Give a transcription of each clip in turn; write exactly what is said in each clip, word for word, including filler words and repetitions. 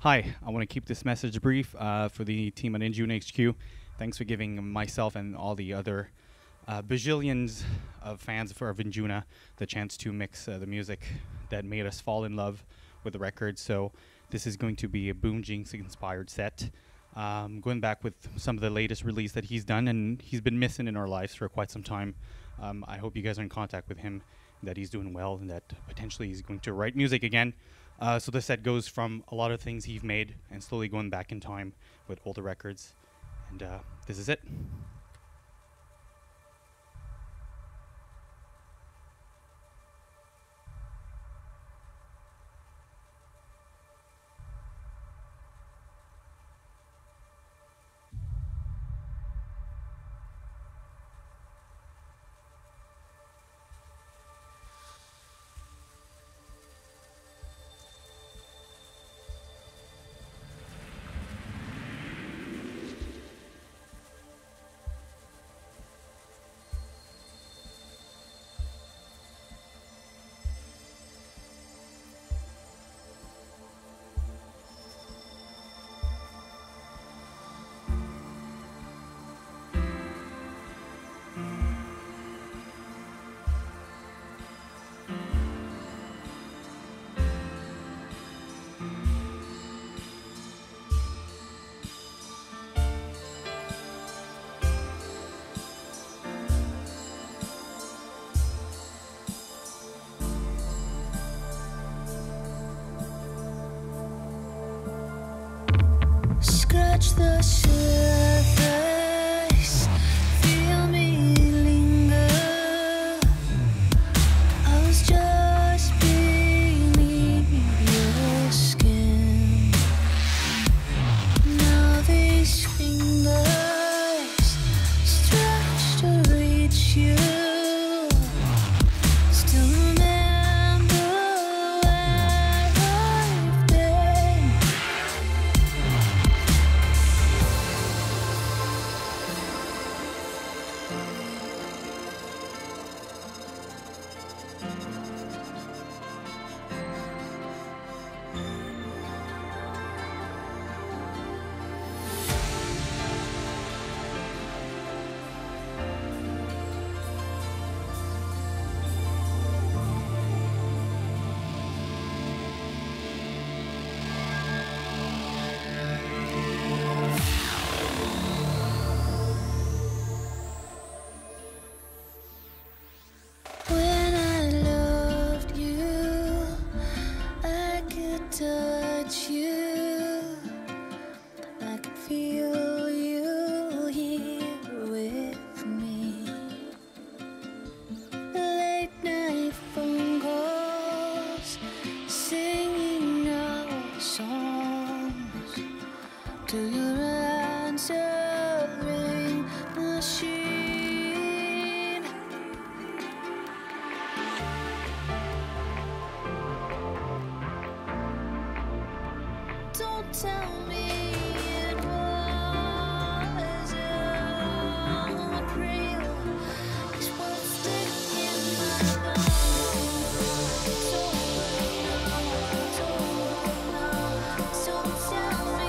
Hi, I want to keep this message brief uh, for the team at Anjuna H Q. Thanks for giving myself and all the other uh, bajillions of fans of Anjuna the chance to mix uh, the music that made us fall in love with the record. So this is going to be a Boom Jinx inspired set. Um, going back with some of the latest release that he's done, and he's been missing in our lives for quite some time. Um, I hope you guys are in contact with him, that he's doing well, and that potentially he's going to write music again. Uh, so the set goes from a lot of things he's made and slowly going back in time with older records. And uh, this is it. Scratch the surface, feel me linger. I was just beneath your skin. Now these fingers stretch to reach you. Still remember where I've been. To your answering machine. Don't tell me it wasn't real. It's what's sticking in my mind. It's over now, it's over now. Don't tell me.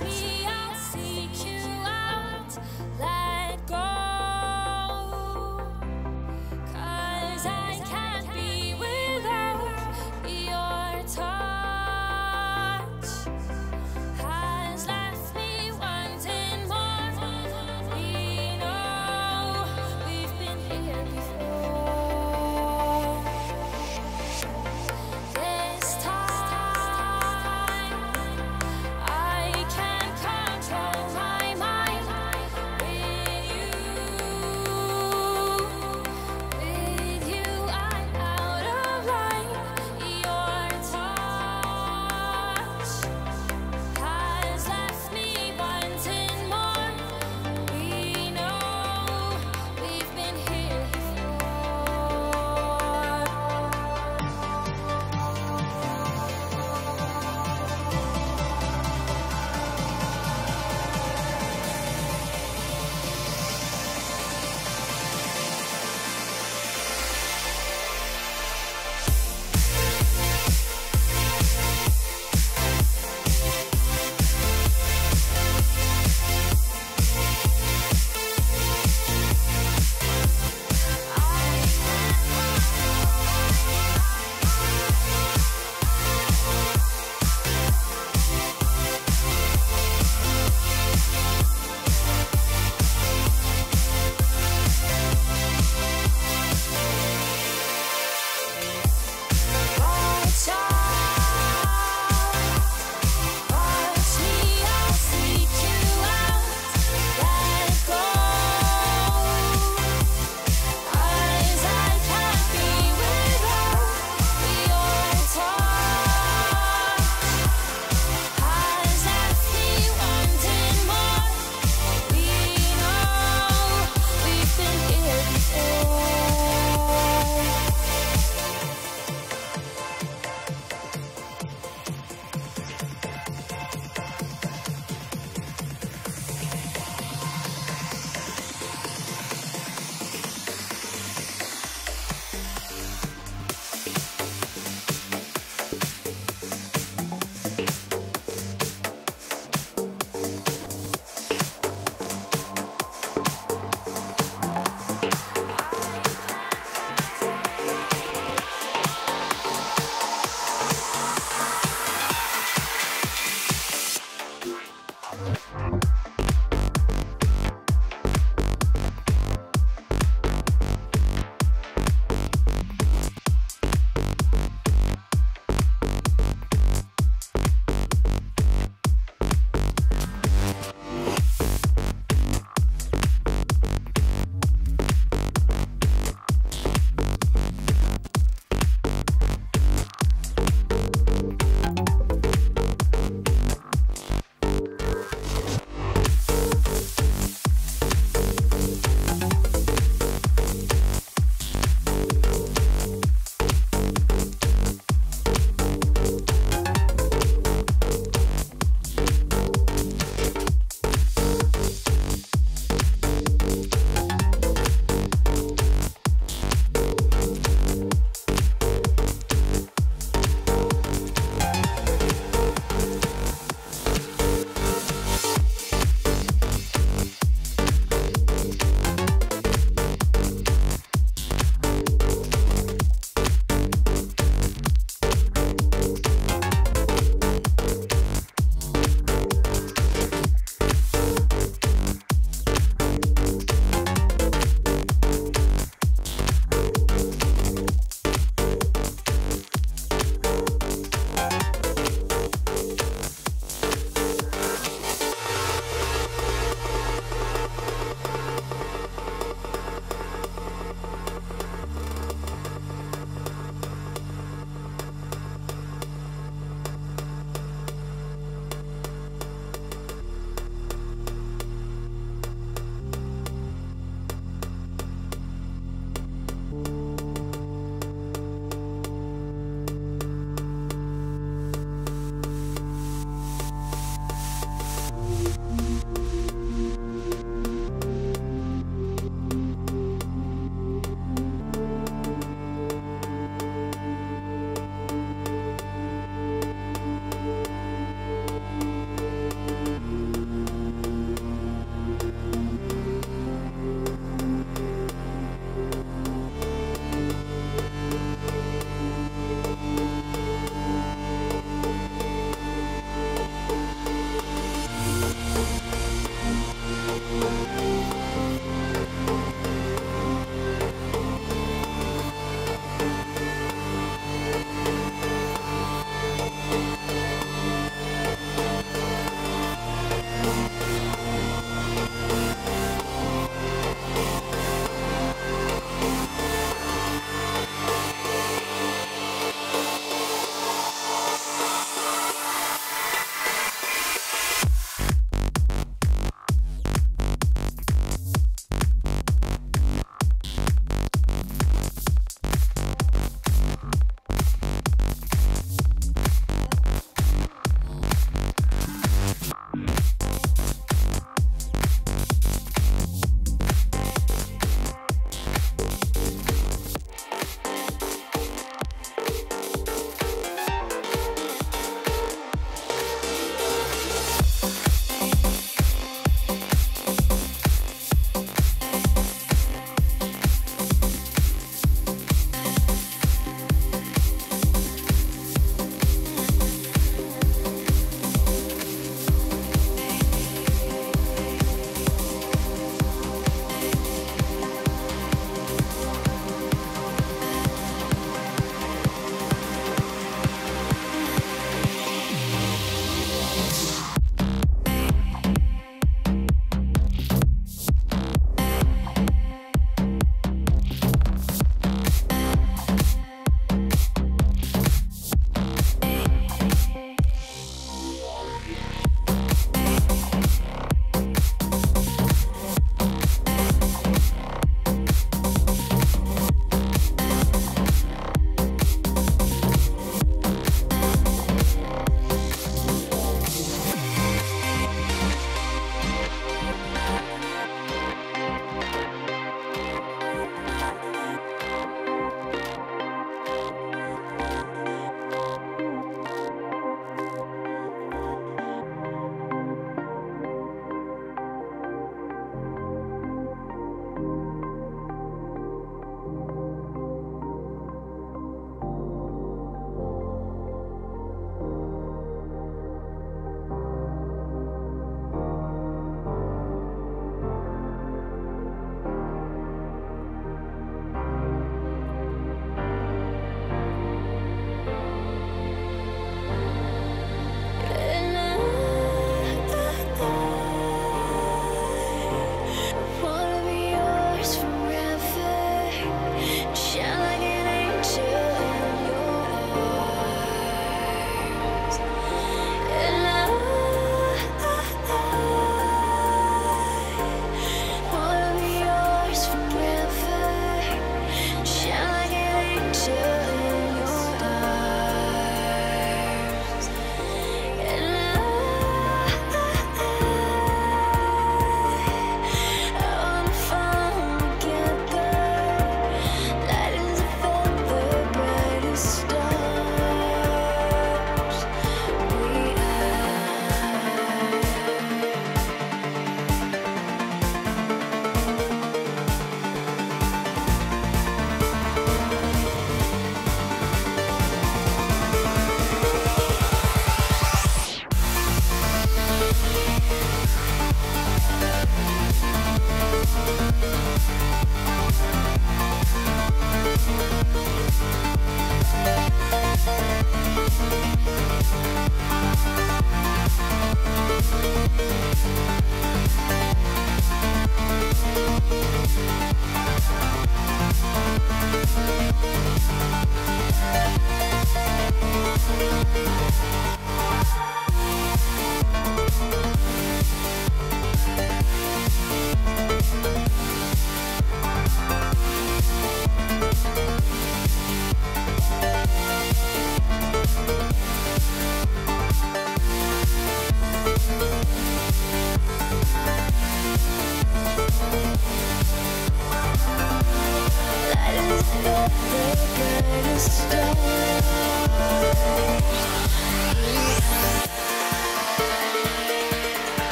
Can't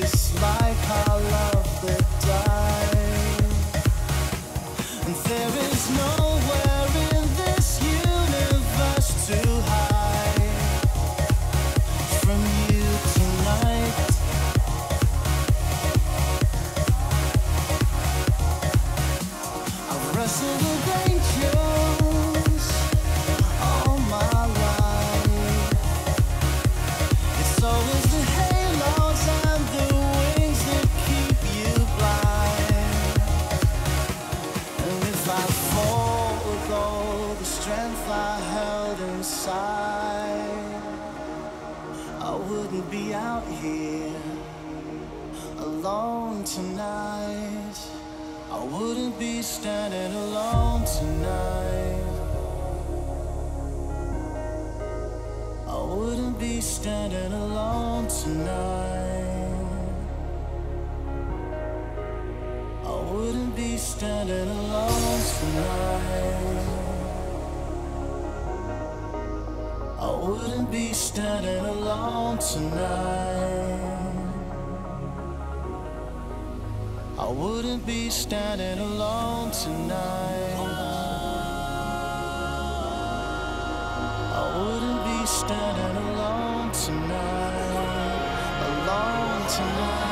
this life, I love the dive, and there is nowhere in this universe to hide from you tonight. I've wrestled with angels all my life. It's always the hate and the wings that keep you blind. And if I fall with all the strength I held inside, I wouldn't be out here alone tonight. I wouldn't be standing alone tonight. I wouldn't be standing alone tonight. Standing alone tonight. I wouldn't be standing alone tonight. I wouldn't be standing alone tonight. I wouldn't be standing alone tonight. Alone tonight.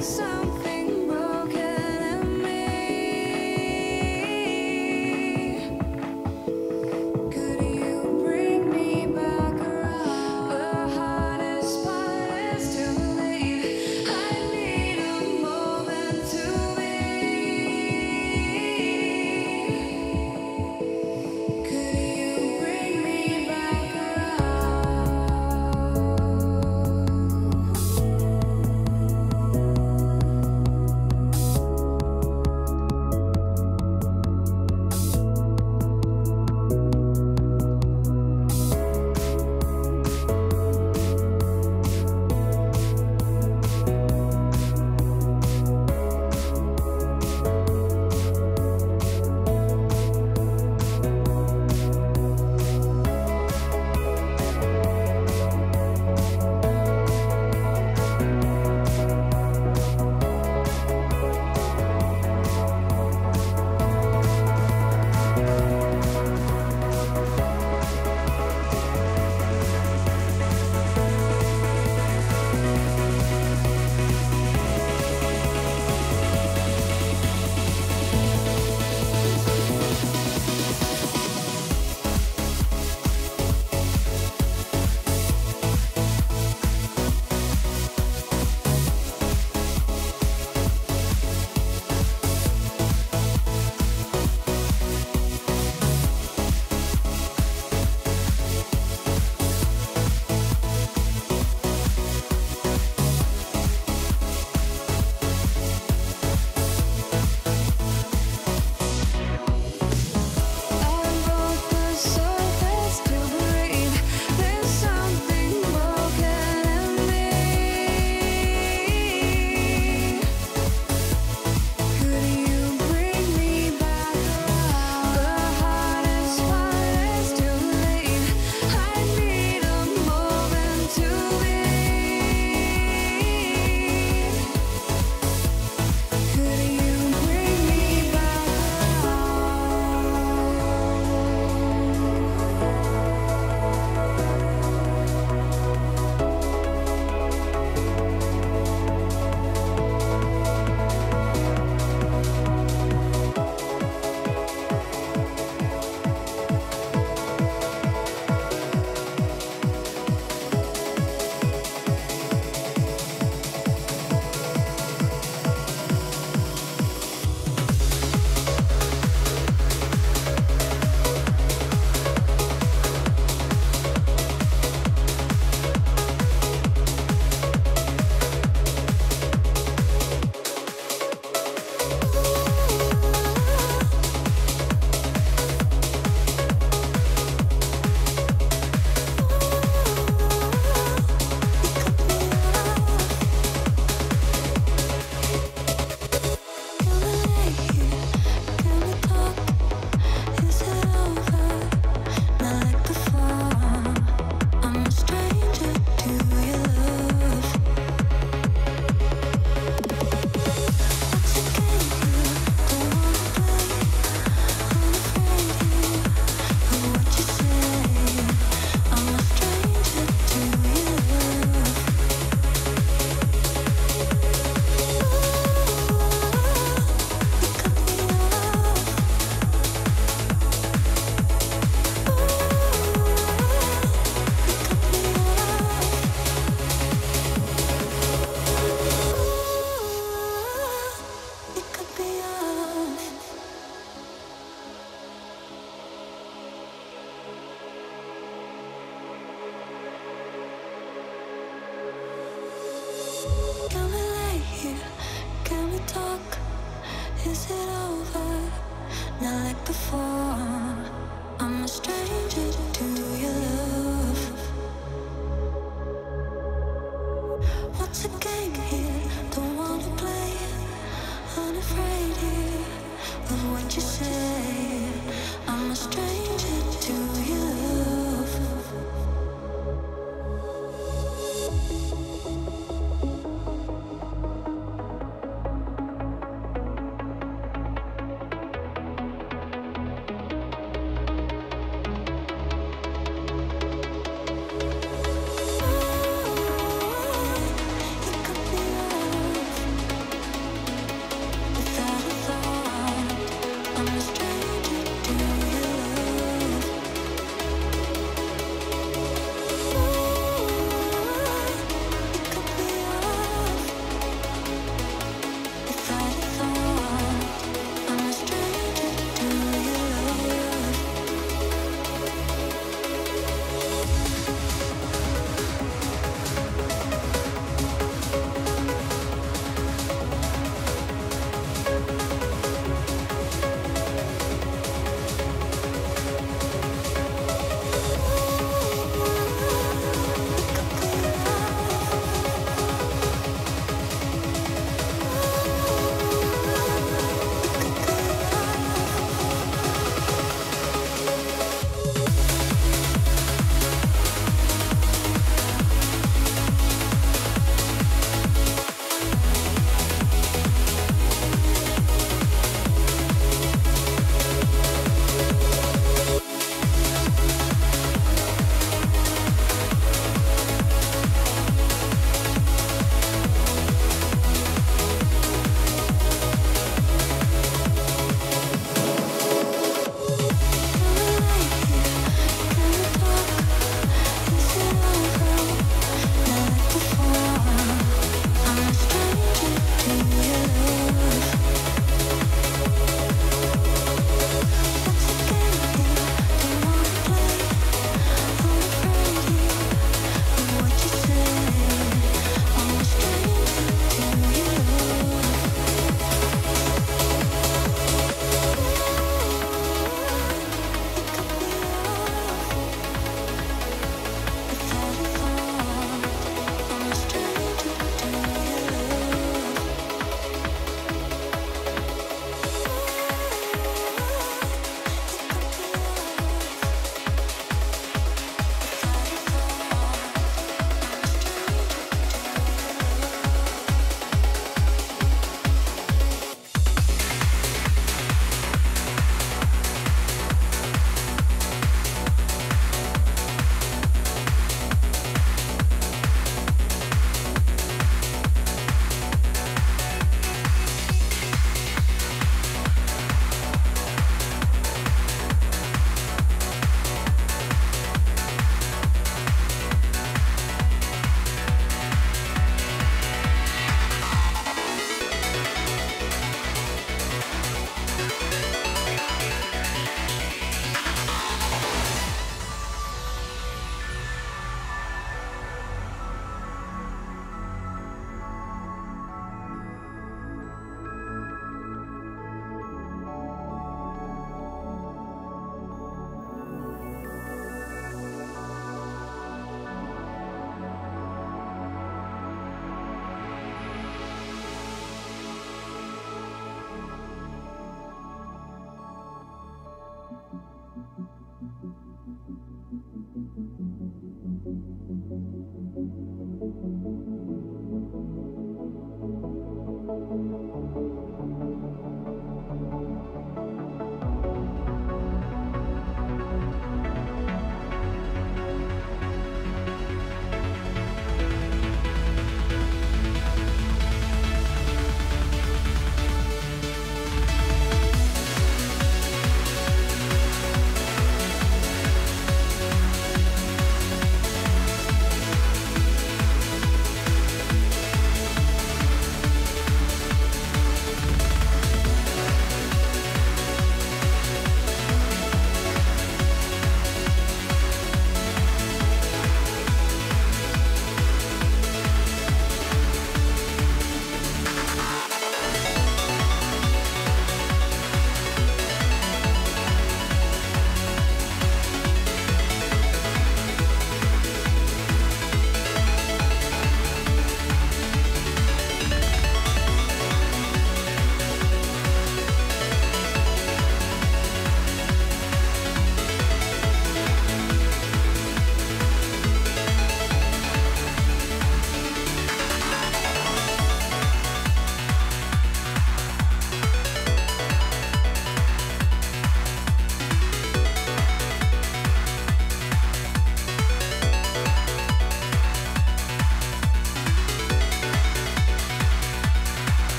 I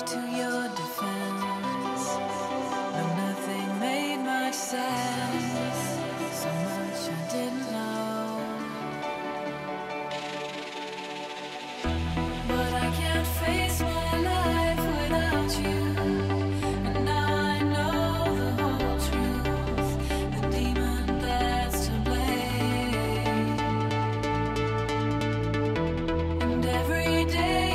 rush to your defense, but nothing made much sense. So much I didn't know, but I can't face my life without you. And now I know the whole truth, the demon that's to blame. And every day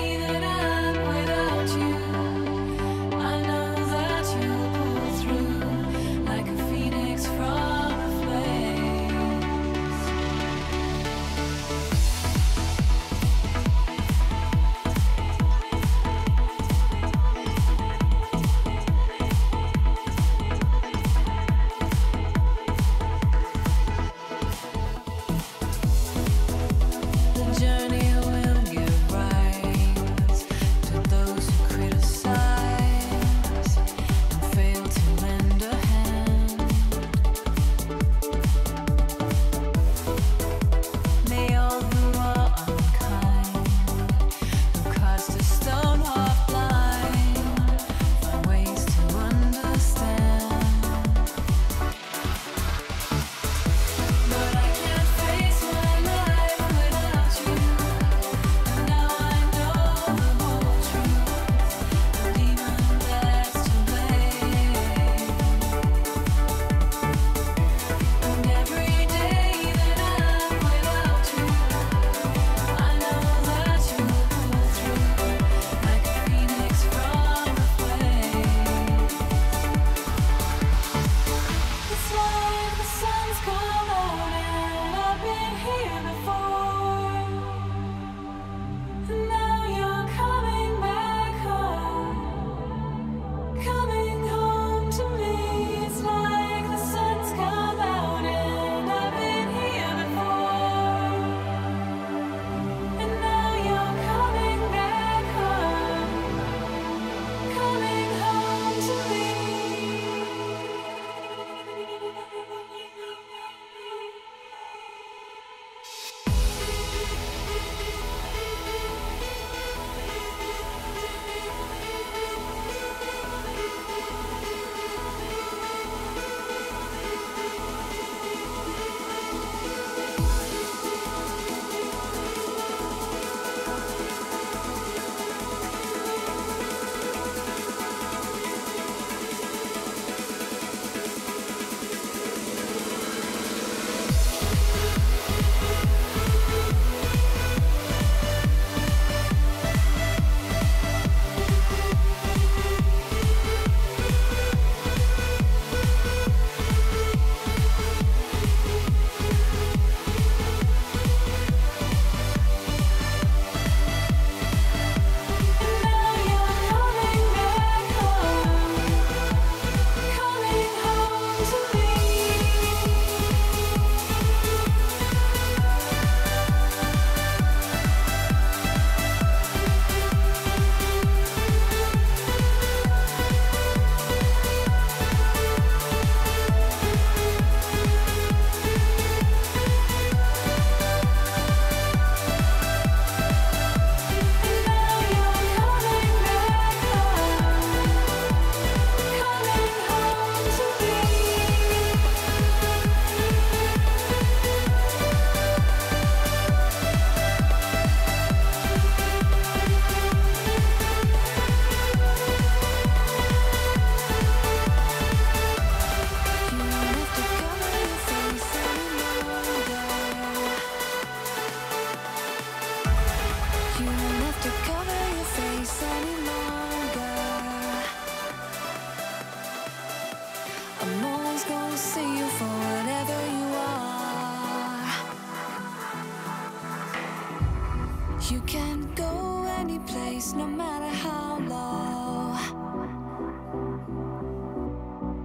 you can't go any place, no matter how low.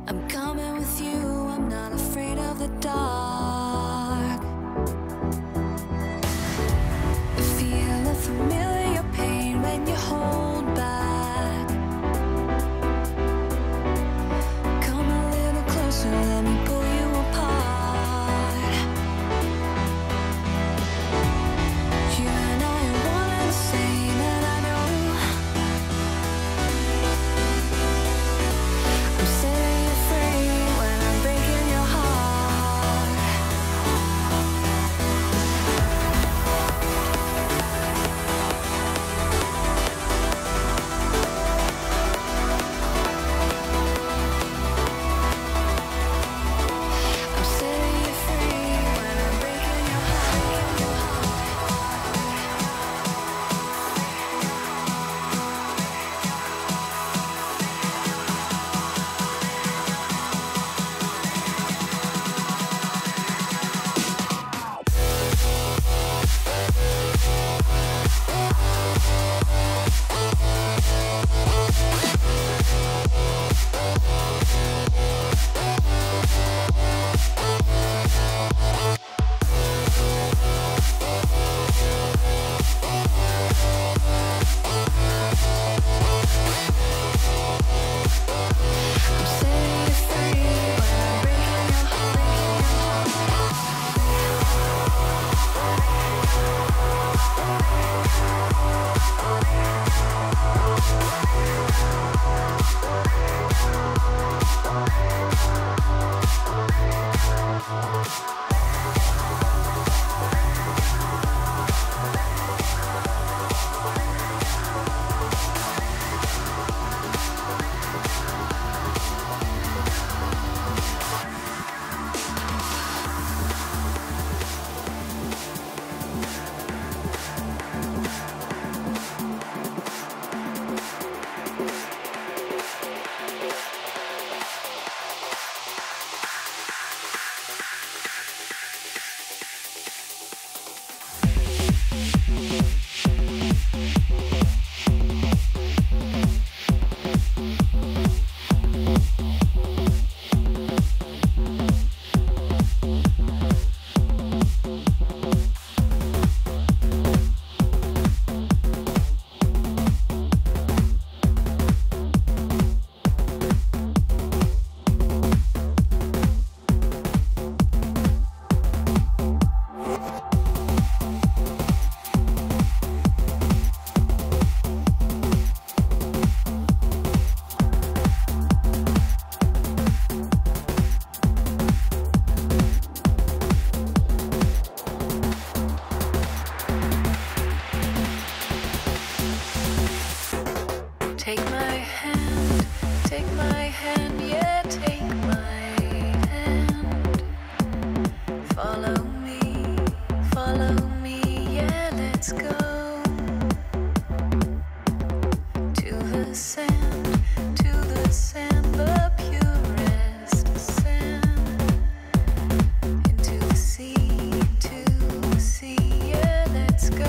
I'm coming with you, I'm not afraid of the dark. You feel a familiar pain when you hold back. Come a little closer, let me pull you apart. You and I are one and the same, and I know Take my hand, take my hand, yeah, take my hand. Follow me, follow me, yeah, let's go to the sand, to the sand, the purest sand, into the sea, to the sea, yeah, let's go.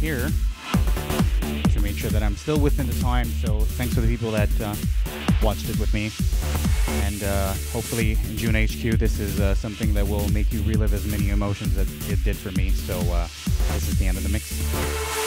Here to make sure that I'm still within the time, so thanks to the people that uh, watched it with me, and uh, hopefully in June H Q this is uh, something that will make you relive as many emotions as it did for me. So uh, this is the end of the mix.